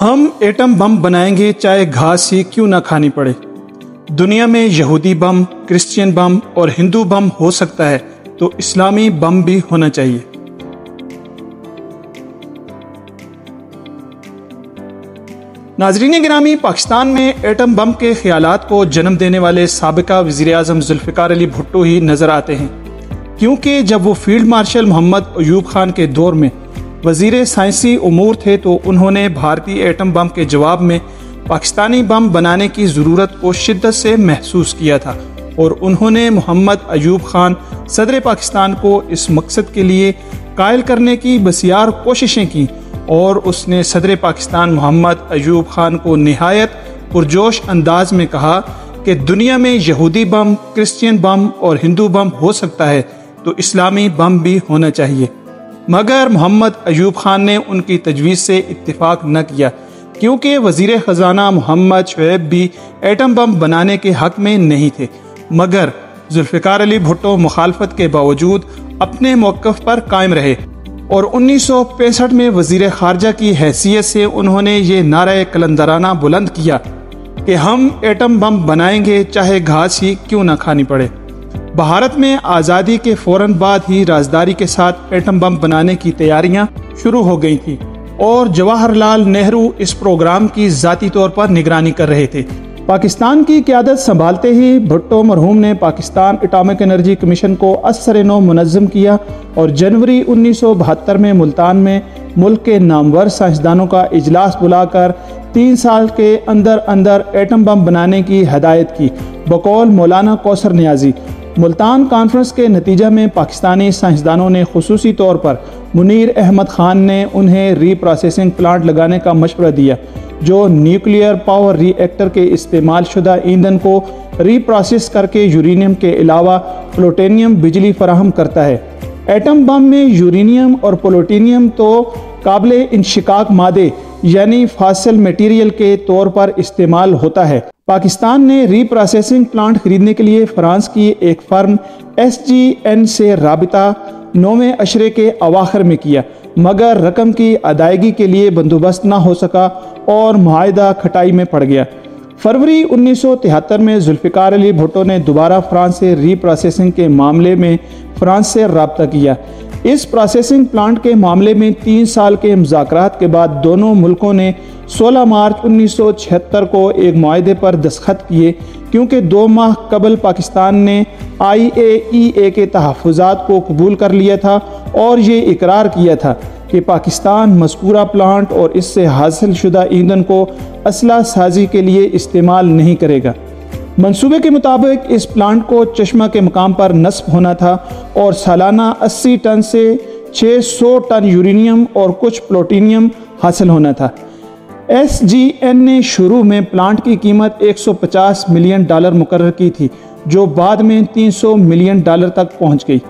हम atom bomb बनाएंगे चाहे घास ही क्यों ना खानी पड़े। दुनिया में यहूदी बम, क्रिश्चियन बम और हिंदू बम हो सकता है तो इस्लामी बम भी होना चाहिए। नाजरीन गिरामी, पाकिस्तान में एटम बम के ख्यालात को जन्म देने वाले साबिका वज़ीर-ए-आज़म ज़ुल्फ़िकार अली भुट्टो ही नज़र आते हैं, क्योंकि जब वो फील्ड मार्शल मोहम्मद अयूब खान के दौर में वज़ीर साइंसी उमूर थे तो उन्होंने भारतीय एटम बम के जवाब में पाकिस्तानी बम बनाने की ज़रूरत को शिद्दत से महसूस किया था और उन्होंने मोहम्मद अयूब खान सदर पाकिस्तान को इस मकसद के लिए कायल करने की बसियार कोशिशें की और उसने सदर पाकिस्तान मोहम्मद अयूब खान को नहायत पुरजोश अंदाज में कहा कि दुनिया में यहूदी बम, क्रिश्चियन बम और हिंदू बम हो सकता है तो इस्लामी बम भी होना चाहिए। मगर मोहम्मद अयूब खान ने उनकी तजवीज़ से इत्तिफाक न किया, क्योंकि वज़ीर ख़जाना मोहम्मद शोएब भी एटम बम बनाने के हक़ में नहीं थे। मगर ज़ुल्फ़िकार अली भुट्टो मुखालफत के बावजूद अपने मौक़िफ़ पर कायम रहे और 1965 में वज़ीर ख़ारजा की हैसियत से उन्होंने ये नारा कलंदराना बुलंद किया कि हम एटम बम बनाएंगे चाहे घास ही क्यों ना खानी पड़े। भारत में आज़ादी के फ़ौरन बाद ही राजदारी के साथ एटम बम बनाने की तैयारियां शुरू हो गई थी और जवाहरलाल नेहरू इस प्रोग्राम की ज़ाती तौर पर निगरानी कर रहे थे। पाकिस्तान की क़ियादत संभालते ही भुट्टो मरहूम ने पाकिस्तान एटॉमिक एनर्जी कमीशन को असर-ए-नौ मुनज़्ज़म किया और जनवरी 1972 में मुल्तान में मुल्क के नामवर साइंसदानों का इजलास बुलाकर 3 साल के अंदर अंदर एटम बम बनाने की हदायत की, बकौल मौलाना कौसर नियाज़ी। मुल्तान कॉन्फ्रेंस के नतीजा में पाकिस्तानी साइंसदानों ने खुसूसी तौर पर मुनीर अहमद ख़ान ने उन्हें रीप्रोसेसिंग प्लांट लगाने का मशवरा दिया जो न्यूक्लियर पावर रिएक्टर के इस्तेमाल शुदा ईंधन को रीप्रोसेस करके यूरेनियम के अलावा प्लूटोनियम बिजली फराहम करता है। एटम बम में यूरेनियम और प्लूटोनियम तो काबिल इंशिकाक मादे यानी फासिल मटेरियल के तौर पर इस्तेमाल होता है। पाकिस्तान ने रीप्रोसेसिंग प्लांट खरीदने के लिए फ्रांस की एक फर्म SGN से राबिता 9वें अशरे के अवाखर में किया, मगर रकम की अदायगी के लिए बंदोबस्त ना हो सका और मुआहदा खटाई में पड़ गया। फरवरी 1973 में ज़ुल्फ़िकार अली भुट्टो ने दोबारा फ्रांस से रीप्रोसेसिंग के मामले में फ्रांस से राबता किया। इस प्रोसेसिंग प्लांट के मामले में 3 साल के मुज़ाकरात के बाद दोनों मुल्कों ने 16 मार्च 1976 को एक मुआहदे पर दस्तखत किए, क्योंकि 2 माह कबल पाकिस्तान ने IAEA के तहफ़्फ़ुज़ात को कबूल कर लिया था और ये इकरार किया था कि पाकिस्तान मज़कूरा प्लांट और इससे हासिल शुदा ईंधन को असला साजी के लिए इस्तेमाल नहीं करेगा। मंसूबे के मुताबिक इस प्लांट को चश्मा के मकाम पर नस्ब होना था और सालाना 80 टन से 600 टन यूरेनियम और कुछ प्लूटोनियम हासिल होना था। SGN ने शुरू में प्लांट की कीमत $150 मिलियन मुकर्रर की थी जो बाद में $300 मिलियन तक पहुंच गई।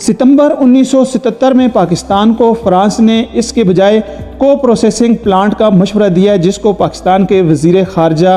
सितंबर 1977 में पाकिस्तान को फ्रांस ने इसके बजाय को प्रोसेसिंग प्लांट का मशवरा दिया, जिसको पाकिस्तान के वज़ीर ख़ारजा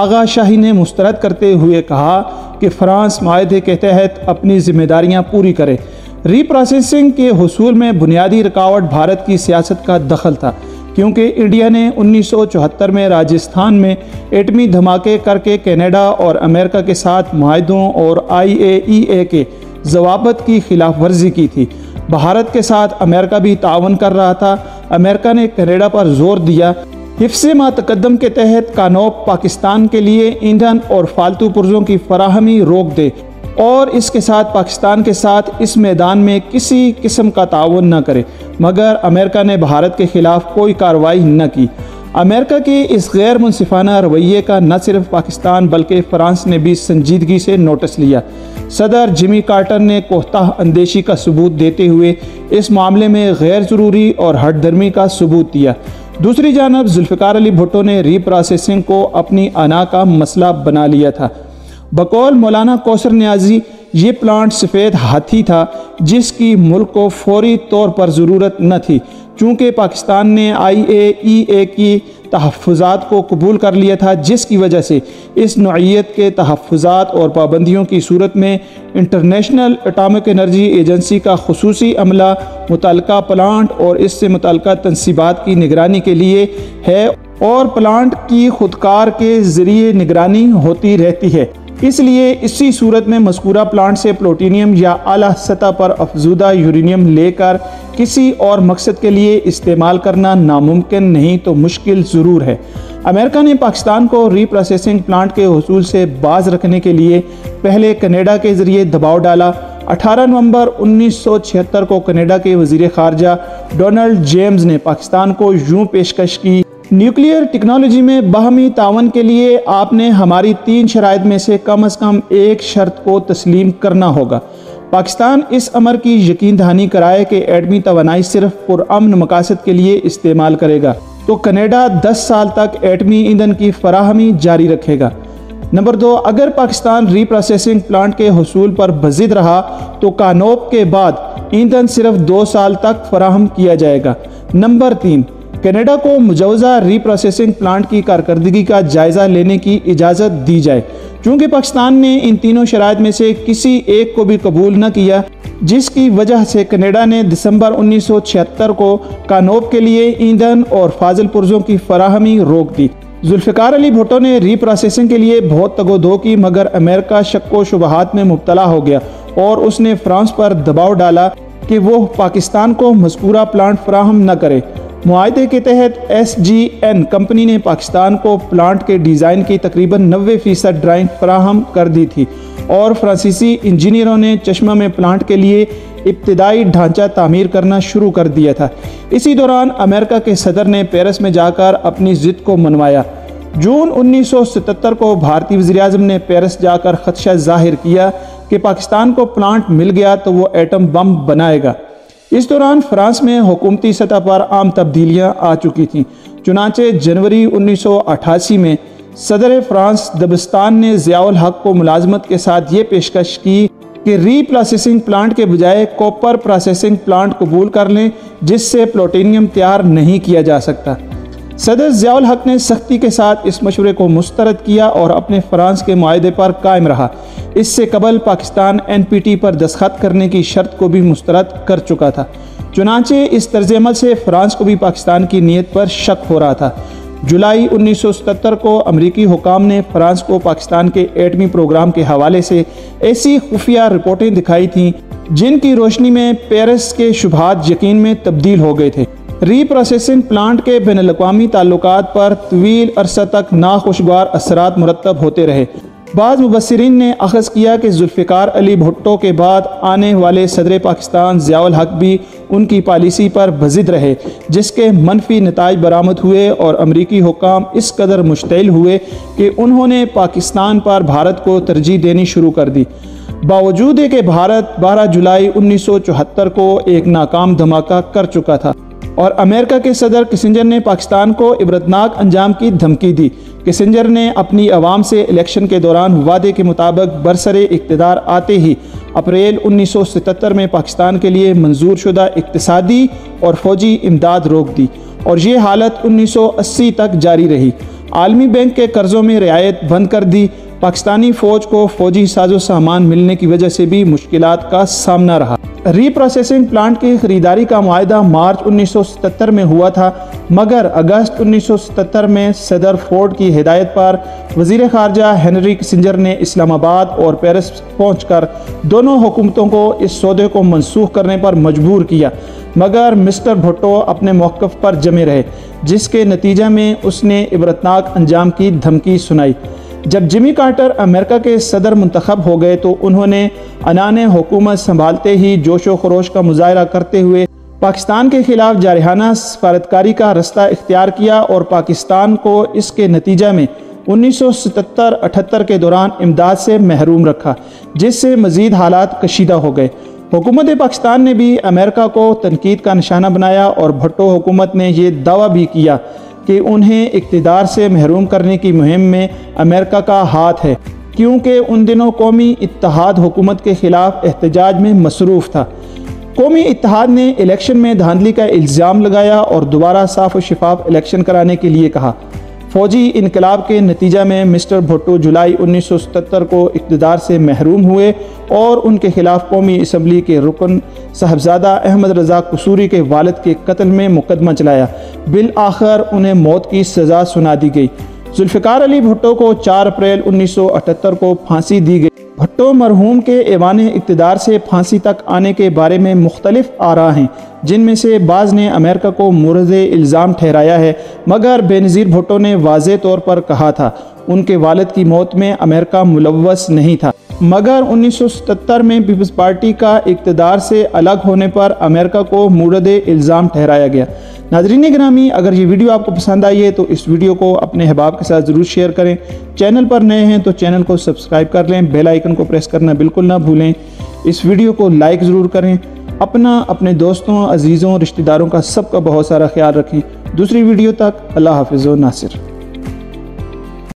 आगा शाही ने मुस्तरद करते हुए कहा कि फ़्रांस माहदे के तहत अपनी ज़िम्मेदारियां पूरी करे। रीप्रोसेसिंग के हसूल में बुनियादी रुकावट भारत की सियासत का दखल था, क्योंकि इंडिया ने 1974 में राजस्थान में एटमी धमाके करके कनाडा और अमेरिका के साथ माहदों और IAEA के जवाबत की खिलाफ वर्जी की थी। भारत के साथ अमेरिका भी तावन कर रहा था। अमेरिका ने कनाडा पर जोर दिया। हिफ्से मा तकदम के तहत कानोप पाकिस्तान के लिए ईंधन और फालतू पुर्जों की फराहमी रोक दे और इसके साथ पाकिस्तान के साथ इस मैदान में किसी किस्म का तावन न करे, मगर अमेरिका ने भारत के खिलाफ कोई कार्रवाई न की। अमेरिका के इस गैर मुनसिफाना रवैये का न सिर्फ पाकिस्तान बल्कि फ़्रांस ने भी संजीदगी से नोटिस लिया। सदर जिमी कार्टर ने कोहता अंदेशी का सबूत देते हुए इस मामले में गैर ज़रूरी और हठधर्मी का सबूत दिया। दूसरी जानब ज़ुल्फ़िकार अली भुट्टो ने रीप्रोसेसिंग को अपनी आना का मसला बना लिया था। बकौल मौलाना कौसर नियाज़ी ये प्लांट सफ़ेद हाथी था जिसकी मुल्क को फौरी तौर पर ज़रूरत न थी, चूँकि पाकिस्तान ने IAEA की तहफ़्फ़ुज़ात को कबूल कर लिया था, जिसकी वजह से इस नौइयत के तहफ़्फ़ुज़ात और पाबंदियों की सूरत में इंटरनेशनल एटॉमिक एनर्जी एजेंसी का ख़ुसूसी अमला मुतल्लिक़ा प्लांट और इससे मुतल्लिक़ा तनसीबात की निगरानी के लिए है और प्लांट की खुदकार के जरिए निगरानी होती रहती है। इसलिए इसी सूरत में मस्कूरा प्लांट से प्लूटोनियम या आला सतह पर अफजूदा यूरेनियम लेकर किसी और मकसद के लिए इस्तेमाल करना नामुमकिन नहीं तो मुश्किल ज़रूर है। अमेरिका ने पाकिस्तान को रीप्रोसेसिंग प्लांट के हसूल से बाज रखने के लिए पहले कनाडा के ज़रिए दबाव डाला। 18 नवंबर 1976 को कनाडा के वज़ीर ख़ारजा डोनाल्ड जेम्स ने पाकिस्तान को यूँ पेशकश की, न्यूक्लियर टेक्नोलॉजी में बाहमी तावन के लिए आपने हमारी 3 शराइत में से कम एक शर्त को तस्लीम करना होगा। पाकिस्तान इस अमर की यकीन दहानी कराए कि एटमी तवानाई सिर्फ पुरअमन मकासद के लिए इस्तेमाल करेगा तो कनाडा 10 साल तक एटमी ईंधन की फराहमी जारी रखेगा। नंबर 2, अगर पाकिस्तान रीप्रोसेसिंग प्लांट के हसूल पर बजिद रहा तो कानोप के बाद ईंधन सिर्फ 2 साल तक फराहम किया जाएगा। नंबर 3, कनाडा को मुजवजा रीप्रोसेसिंग प्लांट की कारकर्दगी का जायज़ा लेने की इजाज़त दी जाए। चूँकि पाकिस्तान ने इन तीनों शराइत में से किसी एक को भी कबूल न किया, जिसकी वजह से कनाडा ने दिसंबर 1976 को कानोप के लिए ईंधन और फाजिल पुर्जों की फराहमी रोक दी। जुल्फ़िकार अली भुट्टो ने रीप्रोसेसिंग के लिए बहुत तगोदो की, मगर अमेरिका शक्को शुबहात में मुब्तला हो गया और उसने फ्रांस पर दबाव डाला कि वो पाकिस्तान को मज़कूरा प्लांट फराहम न करे। मुआहदे के तहत SGN कंपनी ने पाकिस्तान को प्लांट के डिज़ाइन की तकरीबन 90% ड्राइंग फराहम कर दी थी और फ्रांसीसी इंजीनियरों ने चश्मा में प्लांट के लिए इब्तदाई ढांचा तामीर करना शुरू कर दिया था। इसी दौरान अमेरिका के सदर ने पेरिस में जाकर अपनी ज़िद को मनवाया। जून 1977 को भारतीय वज़ीर-ए-आज़म ने पेरिस जाकर खदशा जाहिर किया कि पाकिस्तान को प्लांट मिल गया तो वो एटम बम बनाएगा। इस दौरान फ्रांस में हुकूमती सतह पर आम तब्दीलियाँ आ चुकी थीं। चुनांचे जनवरी 1988 में सदर फ्रांस दबस्तान ने ज़िया-उल-हक़ को मुलाजमत के साथ ये पेशकश की कि रीप्रोसेसिंग प्लांट के बजाय कॉपर प्रोसेसिंग प्लांट कबूल कर लें, जिससे प्लूटोनियम तैयार नहीं किया जा सकता। सदर ज़िया-उल-हक़ ने सख्ती के साथ इस मशवरे को मुस्तरद किया और अपने फ्रांस के मुआहदे पर कायम रहा। इससे कबल पाकिस्तान NPT पर दस्तखत करने की शर्त को भी मुस्तरद कर चुका था। चुनांचे इस तर्ज अमल से फ्रांस को भी पाकिस्तान की नीयत पर शक हो रहा था। जुलाई 1977 को अमरीकी हुकाम ने फ्रांस को पाकिस्तान के एटमी प्रोग्राम के हवाले से ऐसी खुफिया रिपोर्टें दिखाई थीं जिनकी रोशनी में पेरिस के शुबहात यकीन में तब्दील हो गए थे। रीप्रोसेसिंग प्लांट के बैनुल-अक़वामी ताल्लुकात पर तवील अरसा तक नाखुशगवार असरात मुरतब होते रहे। बाज़ मुबस्सिरीन ने अखज़ किया कि जुल्फ़िकार अली भुट्टो के बाद आने वाले सदर पाकिस्तान ज़ियाउल हक़ भी उनकी पॉलिसी पर बज़िद रहे, जिसके मनफी नताइज बरामद हुए और अमरीकी हुकाम इस कदर मुश्तिल हुए कि उन्होंने पाकिस्तान पर भारत को तरजीह देनी शुरू कर दी। बावजूद है कि भारत 12 जुलाई 1974 को एक नाकाम धमाका कर चुका था और अमेरिका के सदर किसिंजर ने पाकिस्तान को इबरतनाक अंजाम की धमकी दी। किसिंजर ने अपनी आवाम से इलेक्शन के दौरान वादे के मुताबिक बरसरे इक़्तिदार आते ही अप्रैल 1977 में पाकिस्तान के लिए मंजूर शुदा इक़्तिसादी और फौजी इमदाद रोक दी और ये हालत 1980 तक जारी रही। आलमी बैंक के कर्ज़ों में रियायत बंद कर दी। पाकिस्तानी फ़ौज को फ़ौजी साजो सामान मिलने की वजह से भी मुश्किलात का सामना रहा। रीप्रोसेसिंग प्लांट की ख़रीदारी का मुआहदा मार्च 1977 में हुआ था, मगर अगस्त 1977 में सदर फोर्ड की हिदायत पर वज़ीर ख़ारजा हेनरी किसिंजर ने इस्लामाबाद और पेरिस पहुंचकर दोनों हुकूमतों को इस सौदे को मंसूख करने पर मजबूर किया, मगर मिस्टर भुट्टो अपने मौक़िफ़ पर जमे रहे, जिसके नतीजे में उसने इबरतनाक अंजाम की धमकी सुनाई। जब जिमी कार्टर अमेरिका के सदर मुंतखब हो गए तो उन्होंने अनाने हुकूमत संभालते ही जोशो खरोश का मुजाहरा करते हुए पाकिस्तान के ख़िलाफ़ जारहाना सफारतकारी का रास्ता इख्तियार किया और पाकिस्तान को इसके नतीजा में 1977-78 के दौरान इमदाद से महरूम रखा, जिससे मज़ीद हालात कशीदा हो गए। हुकूमत पाकिस्तान ने भी अमेरिका को तनकीद का निशाना बनाया और भुट्टो हुकूमत ने यह दावा भी किया कि उन्हें इक़्तिदार से महरूम करने की मुहिम में अमेरिका का हाथ है, क्योंकि उन दिनों कौमी इत्तेहाद हुकूमत के ख़िलाफ़ एहतजाज में मसरूफ़ था। कौमी इत्तेहाद ने इलेक्शन में धांधली का इल्ज़ाम लगाया और दोबारा साफ़ और शफाफ इलेक्शन कराने के लिए कहा। फौजी इनकलाब के नतीजा में मिस्टर भुट्टो जुलाई 1977 को इक़्तिदार से महरूम हुए और उनके खिलाफ कौमी असम्बली के रुकन साहबज़ादा अहमद रज़ा कसूरी के वालिद के कत्ल में मुकदमा चलाया। बिल आखिर उन्हें मौत की सज़ा सुना दी गई। जुल्फ़िकार अली भुट्टो को 4 अप्रैल 1978 को फांसी दी गई। भुट्टो मरहूम के ऐवान इक़्तिदार से फांसी तक आने के बारे में मुख्तलिफ आरा हैं, जिनमें से बाज़ ने अमेरिका को मुरज़े इल्ज़ाम ठहराया है, मगर बेनज़ीर भुट्टो ने वाज़े तौर पर कहा था उनके वालिद की मौत में अमेरिका मुलव्वस नहीं था। मगर 1977 में पीपल्स पार्टी का इक़्तिदार से अलग होने पर अमेरिका को मुरदे इल्ज़ाम ठहराया गया। नाज़रीन ग्रामी, अगर ये वीडियो आपको पसंद आई है तो इस वीडियो को अपने अहबाब के साथ ज़रूर शेयर करें। चैनल पर नए हैं तो चैनल को सब्सक्राइब कर लें। बेल आइकन को प्रेस करना बिल्कुल ना भूलें। इस वीडियो को लाइक ज़रूर करें। अपना, अपने दोस्तों, अजीज़ों, रिश्तेदारों का सबका बहुत सारा ख्याल रखें। दूसरी वीडियो तक अल्लाह हाफिज़ व नासिर।